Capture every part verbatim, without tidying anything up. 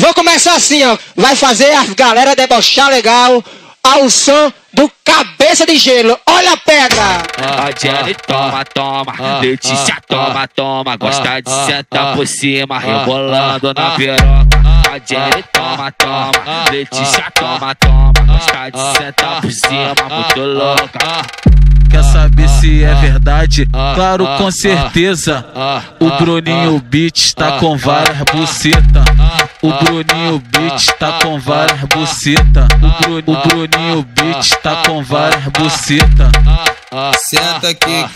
Vou começar assim, ó. Vai fazer a galera debochar legal ao som do Cabeça de Gelo. Olha a pedra! Ó, Jenny, toma, toma. Letícia, toma, toma. Gosta de sentar por cima, rebolando na piroca. Ó, Jenny, toma, toma. Letícia, toma, toma. Gosta de sentar por cima, muito louca. Quer saber se é verdade? Claro, com certeza. O Bruninho Beat tá com várias bucetas. O Bruninho Beat tá com várias bucetas. O Bruninho Beat tá com várias bucetas. Senta aqui,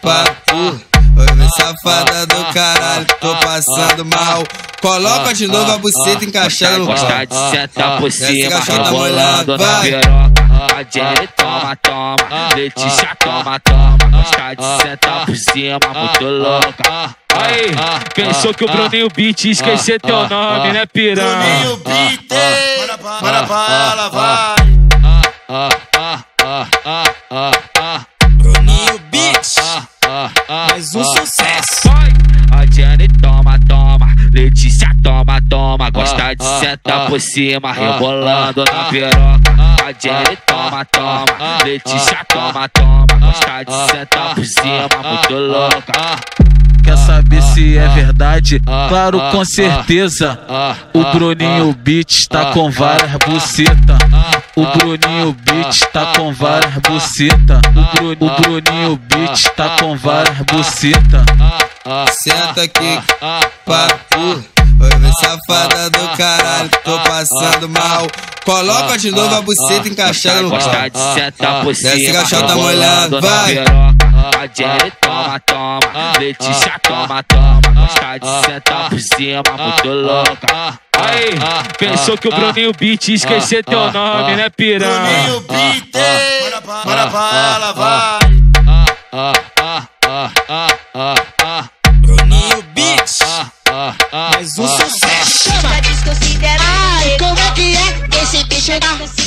papo. Oi, meu safada do caralho, tô passando mal. Coloca de novo a buceta encaixada no pau. Gosta de sentar por cima, rebolando na piroca. A Jenny toma, toma, Letícia toma, toma. Gosta de sentar por cima, muito louca. Aí, pensou que o Bruninho Beat ia esquecer teu nome, né, piranha? Bruninho Beat, para bala, vai. Bruninho Beat, mais um sucesso. A Jenny toma, toma, Letícia toma, toma. Gosta de sentar por cima, rebolando na piroca. A Jenny toma, toma, Letícia toma, toma. Gosta de sentar por cima, muito louca. Quer saber se é verdade? Claro, com certeza. O Bruninho Beat tá com várias bucetas. O Bruninho Beat tá com várias bucetas. O Bruninho Beat tá com várias bucetas. Senta aqui, papo. Oi, meu safada do caralho, tô passando mal. Coloca de novo a buceta encaixada no pau. Gosta de sentar por cima, desce gachota molhada, vai. A Jenny toma, toma, Letícia toma, toma. Gosta de sentar por cima, muito louca. Aí, pensou que o Bruninho Beat ia esquecer teu nome, né, piranha? Bruninho Beat, para bala, vai. Bruninho Beat, mais um sucesso. Ai, como é que é esse bicho da